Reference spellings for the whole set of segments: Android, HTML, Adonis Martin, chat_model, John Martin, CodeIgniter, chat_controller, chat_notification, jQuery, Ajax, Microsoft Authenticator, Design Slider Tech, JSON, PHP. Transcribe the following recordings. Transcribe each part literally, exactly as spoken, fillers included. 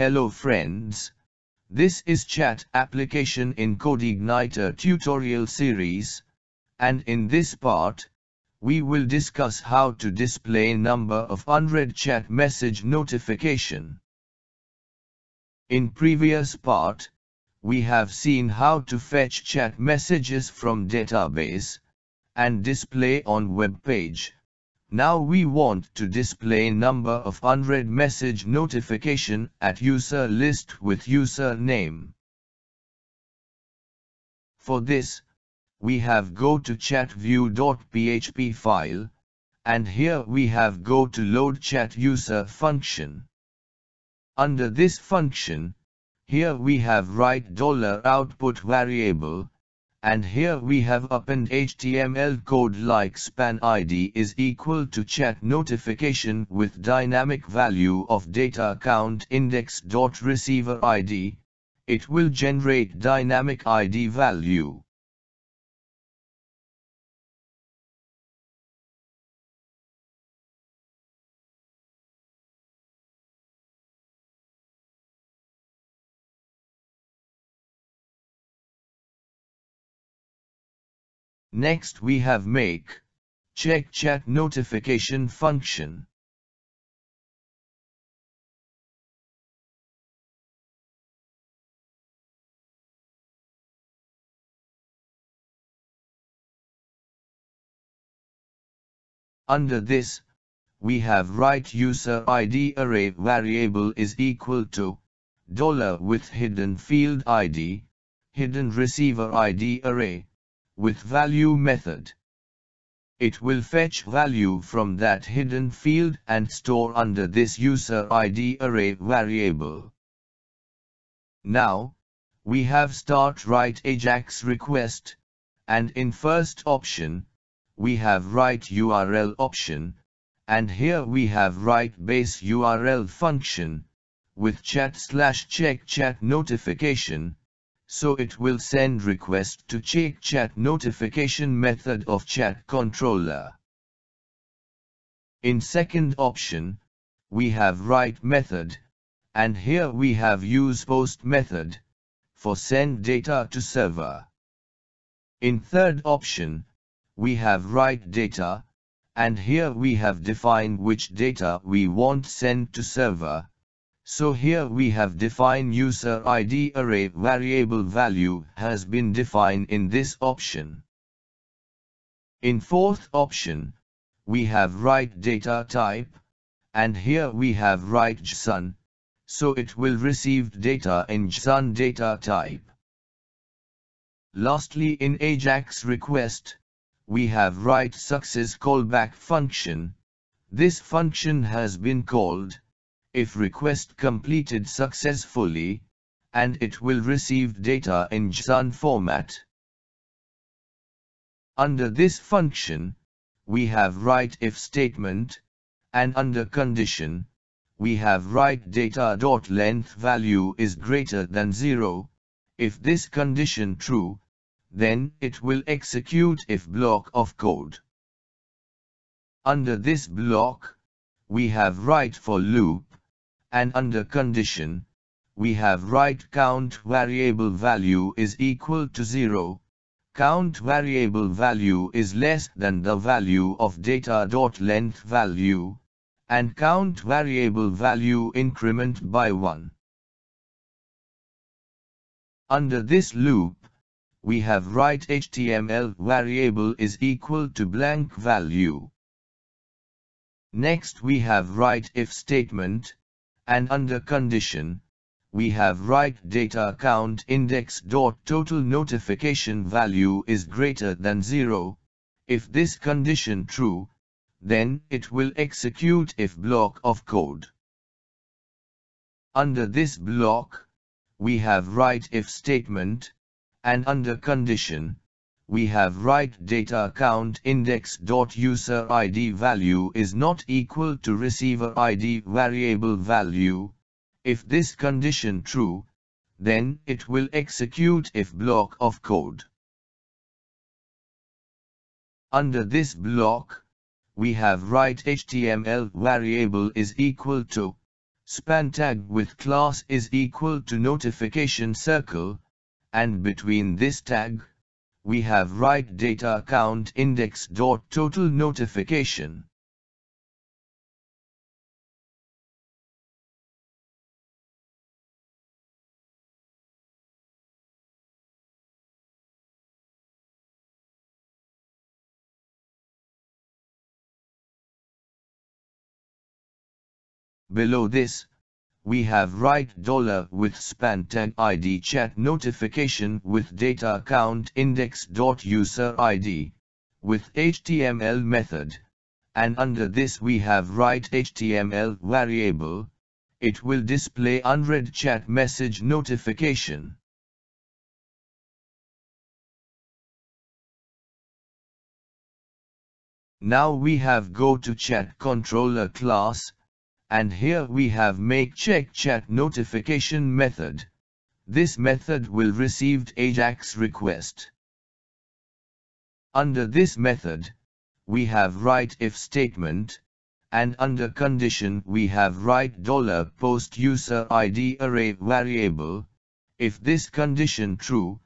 Hello friends, this is chat application in CodeIgniter tutorial series, and in this part, we will discuss how to display number of unread chat message notification. In previous part, we have seen how to fetch chat messages from database and display on web page. Now we want to display number of unread message notification at user list with user name. For this, we have go to chat view dot P H P file, and here we have go to load chat user function. Under this function, here we have write dollar output variable, and here we have append H T M L code like span I D is equal to chat notification with dynamic value of data count index dot receiver I D. It will generate dynamic I D value. Next we have make check chat notification function. Under this, we have write user I D array variable is equal to dollar with hidden field I D, hidden receiver I D array, with value method. It will fetch value from that hidden field and store under this user I D array variable. Now, we have start write Ajax request, and in first option, we have write U R L option, and here we have write base U R L function, with chat slash check chat notification, so it will send request to check chat notification method of chat controller. In second option, we have write method, and here we have use post method, for send data to server. In third option, we have write data, and here we have defined which data we want send to server. So here we have define user I D array variable value has been defined in this option. In fourth option, we have write data type, and here we have write JSON, so it will receive data in JSON data type. Lastly in Ajax request, we have write success callback function. This function has been called if request completed successfully, and it will receive data in JSON format. Under this function, we have write if statement, and under condition, we have write data.length value is greater than zero. If this condition true, then it will execute if block of code. Under this block, we have write for loop, and under condition, we have write count variable value is equal to zero, count variable value is less than the value of data.length value, and count variable value increment by one. Under this loop, we have write H T M L variable is equal to blank value. Next we have write if statement, and under condition, we have write data count index dot total notification value is greater than zero. If this condition true, then it will execute if block of code. Under this block, we have write if statement, and under condition, we have write data count index dot user I D value is not equal to receiver I D variable value. If this condition true, then it will execute if block of code. Under this block, we have write H T M L variable is equal to span tag with class is equal to notification circle, and between this tag, we have write data count index dot total notification. Below this, we have write dollar with span tag I D chat notification with data count index dot user I D with H T M L method, and under this we have write H T M L variable. It will display unread chat message notification. Now we have go to chat controller class, and here we have make check chat notification method. This method will receive Ajax request. Under this method, we have write if statement, and under condition we have write dollar post user I D array variable. If this condition true,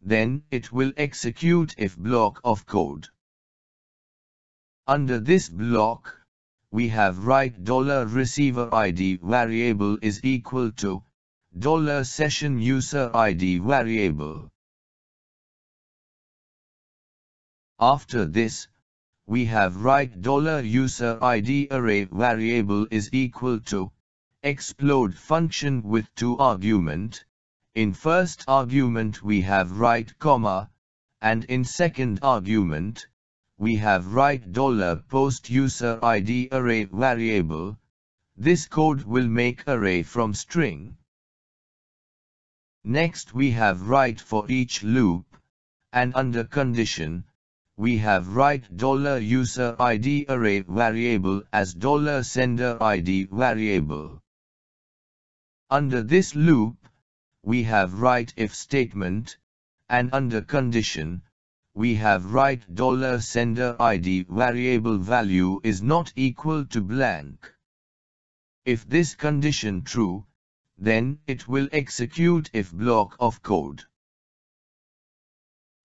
then it will execute if block of code. Under this block, we have write dollar receiver I D variable is equal to dollar session user I D variable. After this, we have write dollar user I D array variable is equal to explode function with two argument. In first argument we have write comma, and in second argument we have write dollar post user I D array variable. This code will make array from string. Next we have write for each loop, and under condition, we have write dollar user I D array variable as dollar sender I D variable. Under this loop, we have write if statement, and under condition, we have write dollar sender I D variable value is not equal to blank. If this condition true, then it will execute if block of code.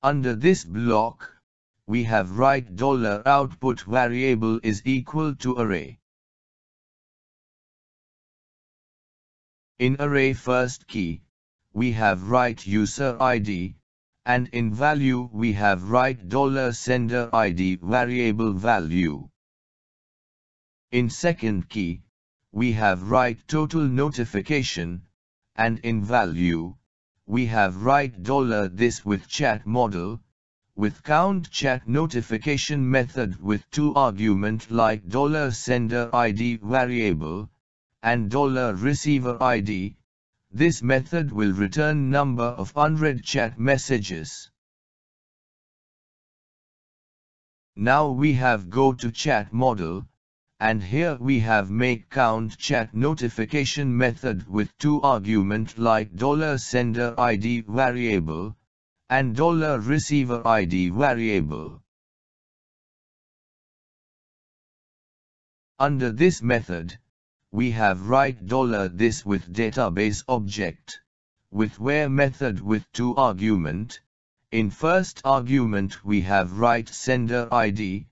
Under this block, we have write dollar output variable is equal to array. In array first key, we have write user I D, and in value we have write dollar sender I D variable value. In second key, we have write total notification, and in value, we have write dollar this with chat model, with count chat notification method with two argument like dollar sender I D variable, and dollar receiver I D. This method will return number of unread chat messages. Now we have go to chat model, and here we have make count chat notification method with two argument like dollar sender I D variable and dollar receiver I D variable. Under this method, we have write dollar this with database object, with where method with two argument. In first argument we have write sender I D,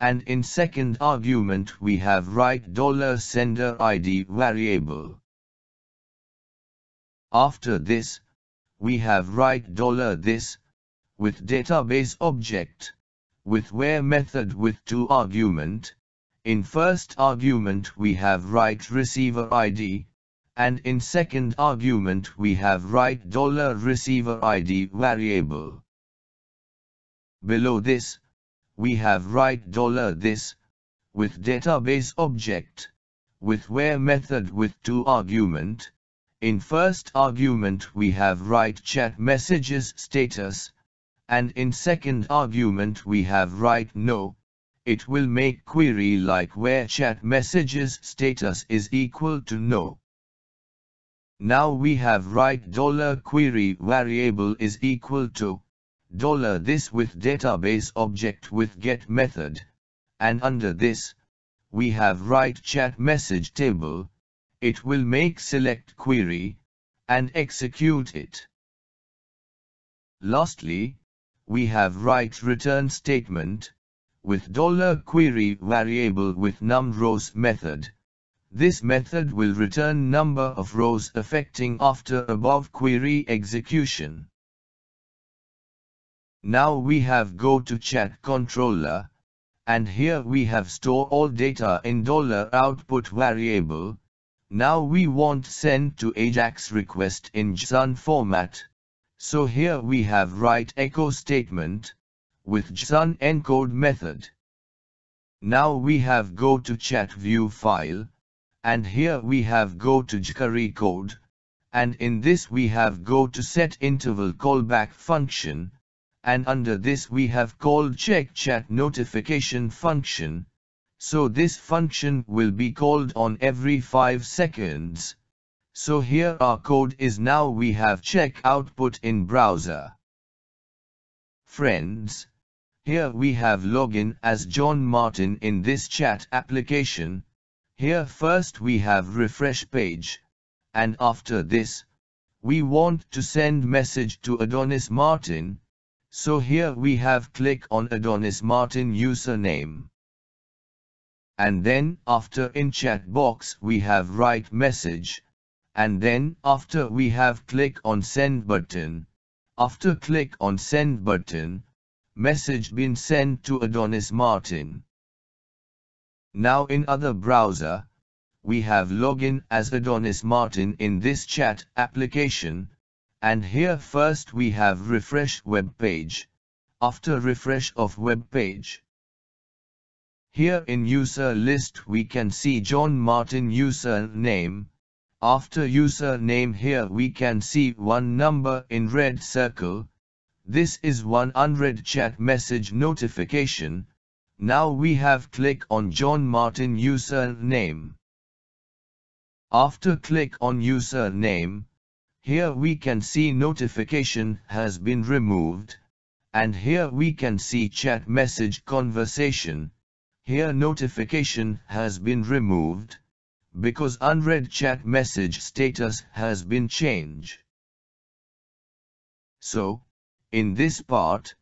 and in second argument we have write dollar sender I D variable. After this, we have write dollar this with database object, with where method with two argument. In first argument we have write receiver I D, and in second argument we have write dollar receiver I D variable. Below this, we have write dollar this with database object, with where method with two argument. In first argument we have write chat messages status, and in second argument we have write no. It will make query like where chat messages status is equal to no. Now we have write dollar query variable is equal to dollar this with database object with get method, and under this, we have write chat message table. it will make select query and execute it. Lastly, we have write return statement with $query variable with numRows method. This method will return number of rows affecting after above query execution. Now we have go to chat controller, and here we have store all data in $output variable. Now we want send to Ajax request in JSON format. So here we have write echo statement with JSON encode method. Now we have go to chat view file, and here we have go to jQuery code, and in this we have go to set interval callback function, and under this we have called check chat notification function. So this function will be called on every five seconds. So here our code is. Now we have check output in browser. Friends, here we have login as John Martin in this chat application. Here first we have refresh page, and after this we want to send message to Adonis Martin. So here we have click on Adonis Martin username. And then after in chat box we have write message. And then after we have click on send button. After click on send button, message been sent to Adonis Martin. Now in other browser, we have login as Adonis Martin in this chat application. And here first we have refresh web page. After refresh of web page, here in user list we can see John Martin username. After username here we can see one number in red circle. This is one unread chat message notification. Now we have click on John Martin username. After click on username, here we can see notification has been removed, and here we can see chat message conversation. Here notification has been removed because unread chat message status has been changed. So, in this part,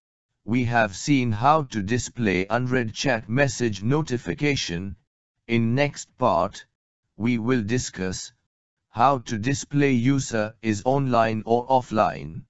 we have seen how to display unread chat message notification. In next part, we will discuss how to display user is online or offline.